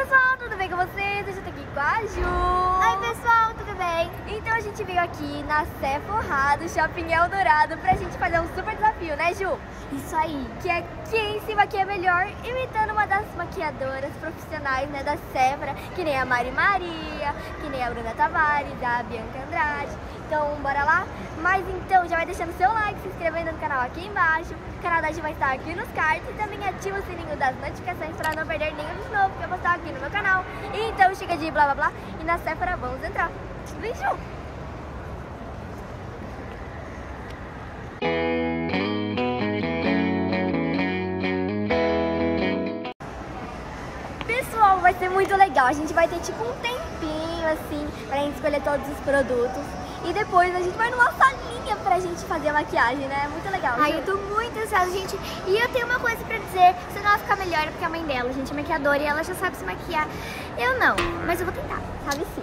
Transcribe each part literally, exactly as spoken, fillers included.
pessoal, tudo bem com vocês? Hoje eu tô aqui com a Ju. Oi pessoal, tudo bem? Então a gente veio aqui na Sephora do Shopping Eldorado pra gente fazer um super desafio, né Ju? Isso aí. Que é quem em cima aqui é melhor, imitando uma das maquiadoras profissionais, né, da Sephora, que nem a Mari Maria, que nem a Bruna Tavares, a Bianca Andrade. Então bora lá? Mas então já vai deixando seu like, se inscrevendo no canal aqui embaixo. O canal da Ju vai estar aqui nos cards e também ativa o sininho das notificações pra não perder nenhum vídeo novo que eu vou estar aqui no meu canal. Então chega de blá blá blá e na Sephora vamos entrar. Beijo! Pessoal, vai ser muito legal. A gente vai ter tipo um tempinho assim pra gente escolher todos os produtos. E depois a gente vai numa salinha pra gente fazer a maquiagem, né? Muito legal. Ai, eu tô muito ansiosa, gente. E eu tenho uma coisa pra dizer, senão ela fica melhor, porque a mãe dela, gente, é maquiadora e ela já sabe se maquiar. Eu não, mas eu vou tentar, sabe sim.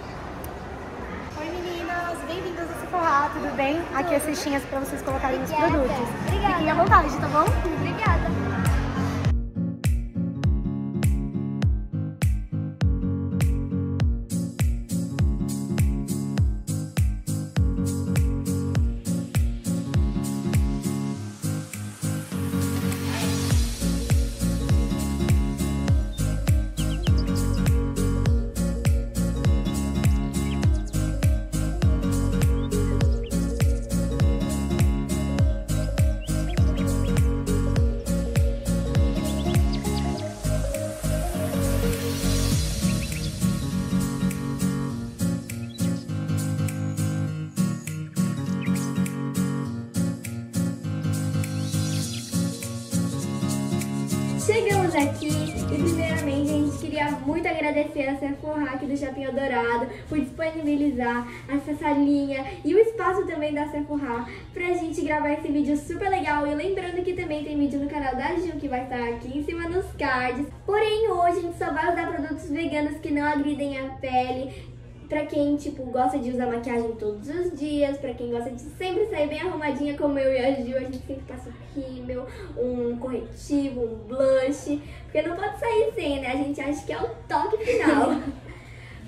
Oi meninas, bem-vindas a Sephora, tudo bem? Tudo. Aqui as cestinhas pra vocês colocarem os produtos. Obrigada. Fiquem à vontade, tá bom? Obrigada. Chegamos aqui e primeiramente a gente queria muito agradecer a Sephora aqui do Shopping Eldorado por disponibilizar essa salinha e o espaço também da Sephora pra gente gravar esse vídeo super legal. E lembrando que também tem vídeo no canal da Ju que vai estar aqui em cima nos cards. Porém hoje a gente só vai usar produtos veganos que não agridem a pele. Pra quem, tipo, gosta de usar maquiagem todos os dias, pra quem gosta de sempre sair bem arrumadinha como eu e a Ju, a gente sempre passa um rímel, um corretivo, um blush, porque não pode sair sem, né? A gente acha que é o toque final.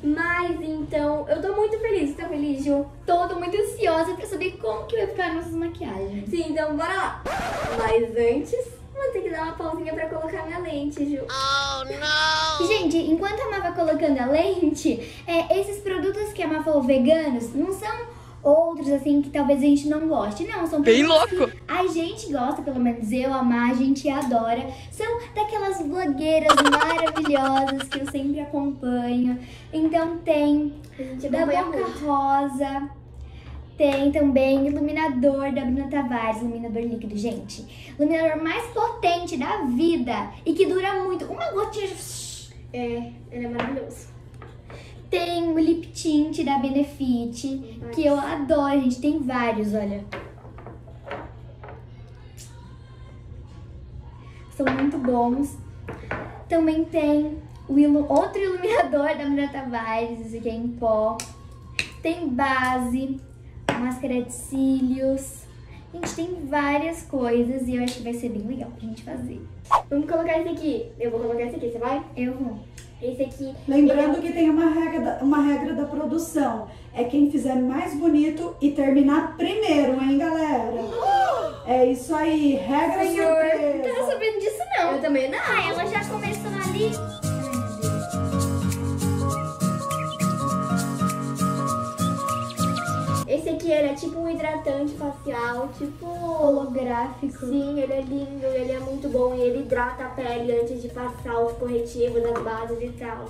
Mas, então, eu tô muito feliz, tá feliz, Ju? Tô, tô muito ansiosa pra saber como que vai ficar nossas maquiagens. Sim, então bora lá! Mas antes... vou ter que dar uma pausinha pra colocar minha lente, Ju. Oh, não! Gente, enquanto a Má vai colocando a lente, é, esses produtos que a Má falou veganos não são outros, assim, que talvez a gente não goste. Não, são bem louco. A gente gosta, pelo menos eu, a Má, a gente adora. São daquelas blogueiras maravilhosas que eu sempre acompanho. Então tem da Boca Rosa... tem também iluminador da Bruna Tavares, iluminador líquido, gente. Iluminador mais potente da vida e que dura muito. Uma gotinha... é, ele é maravilhoso. Tem o lip tint da Benefit, nice, que eu adoro, gente. Tem vários, olha. São muito bons. Também tem o ilu... outro iluminador da Bruna Tavares, esse aqui é em pó. Tem base... máscara de cílios. Gente, tem várias coisas e eu acho que vai ser bem legal pra gente fazer. Vamos colocar esse aqui. Eu vou colocar esse aqui, você vai? Eu vou. Esse aqui. Lembrando eu... que tem uma regra, da, uma regra da produção. É quem fizer mais bonito e terminar primeiro, hein, galera? Uh! É isso aí, regra de ouro. Eu não tô sabendo disso, não. Eu também não. Ah, ela já começou ali. Esse aqui, ele é tipo um hidratante facial, tipo... holográfico. Sim, ele é lindo, ele é muito bom e ele hidrata a pele antes de passar os corretivos, as bases e tal.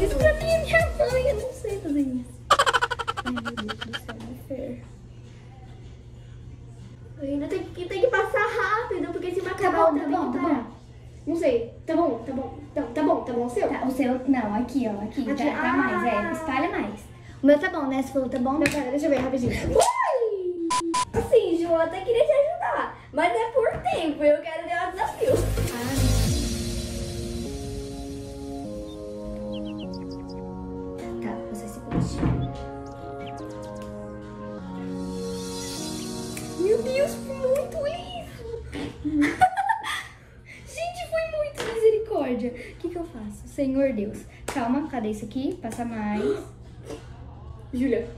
Isso pra mim seu... Não, aqui, ó. Aqui, aqui. Tá, ah, tá mais, é. Espalha mais. O meu tá bom, né? Você falou, tá bom? Não, pera, deixa eu ver rapidinho. Ui! Assim, Ju, eu até queria te ajudar. Mas é por tempo, eu quero ganhar o desafio. Ah. Tá, você se puxa. Meu Deus, foi muito liso! O que que eu faço? Senhor Deus. Calma, cadê isso aqui? Passa mais. Júlia.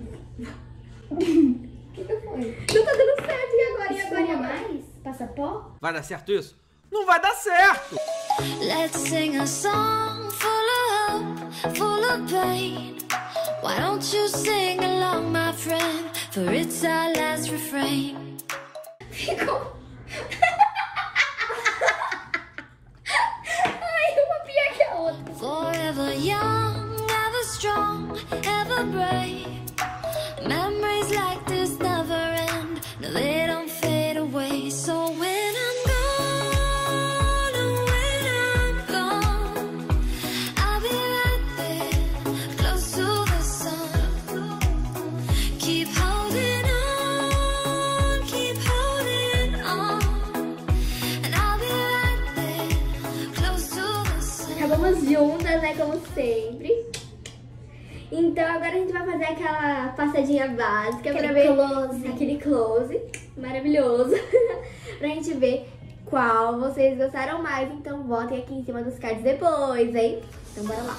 O que que foi? Não tá dando certo. E agora? E agora? E agora? Mais? Passa pó? Vai dar certo isso? Não vai dar certo! Let's sing a song full of hope, full of pain. Why don't you sing along, my friend? For it's our last refrain. Ficou... Forever young, ever strong, ever brave. Memories like this never end. No, they don't fade away. So when I'm gone, when I'm gone, I'll be right there, close to the sun. Keep holding on, keep holding on, and I'll be right there, close to the sun. Acabamos juntos, né, como sempre. Então agora a gente vai fazer aquela passadinha básica, aquele pra ver close. Aquele close maravilhoso pra gente ver qual vocês gostaram mais. Então votem aqui em cima dos cards depois, hein? Então bora lá.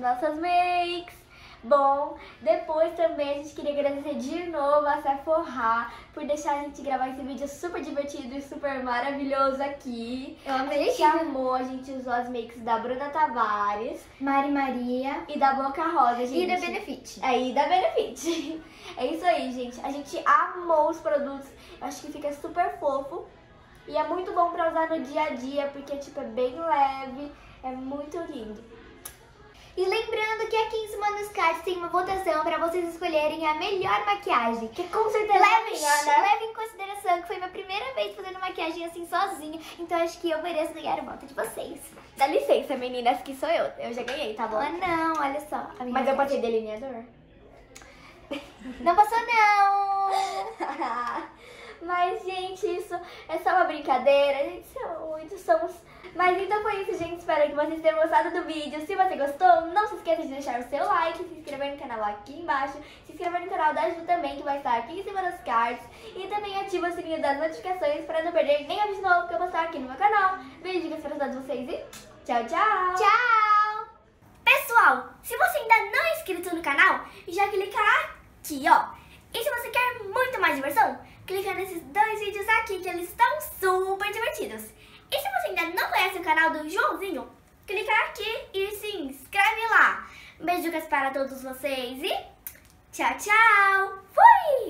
Nossas makes. Bom, depois também a gente queria agradecer de novo a Sephora por deixar a gente gravar esse vídeo super divertido e super maravilhoso aqui. Eu amei. A gente amou, a gente usou as makes da Bruna Tavares, Mari Maria e da Boca Rosa, gente. E da Benefit. É, e da Benefit. É isso aí, gente. A gente amou os produtos. Eu acho que fica super fofo. E é muito bom pra usar no dia a dia, porque tipo, é bem leve, é muito lindo. E lembrando que aqui em cima nos cards tem uma votação pra vocês escolherem a melhor maquiagem. Que com certeza leve, é leve em consideração que foi minha primeira vez fazendo maquiagem assim sozinha. Então acho que eu mereço ganhar o voto de vocês. Dá licença, meninas, que sou eu. Eu já ganhei, tá bom? Ah, não, olha só. A minha Mas maquiagem. eu passei delineador. Não passou, não! Mas, gente, isso é só uma brincadeira. A gente são muito, somos... Mas então foi isso, gente. Espero que vocês tenham gostado do vídeo. Se você gostou, não se esqueça de deixar o seu like, se inscrever no canal aqui embaixo, se inscrever no canal da Ju também, que vai estar aqui em cima dos cards. E também ativa o sininho das notificações para não perder nem a vídeo novo que eu postar aqui no meu canal. Beijo, dicas para todos vocês e tchau, tchau! Tchau! Pessoal, se você ainda não é inscrito no canal, já clica aqui, ó. E se você quer muito mais diversão, clica nesses dois vídeos aqui que eles estão super divertidos. E se você ainda não conhece o canal do Joãozinho, clica aqui e se inscreve lá. Beijos para todos vocês e tchau, tchau! Fui!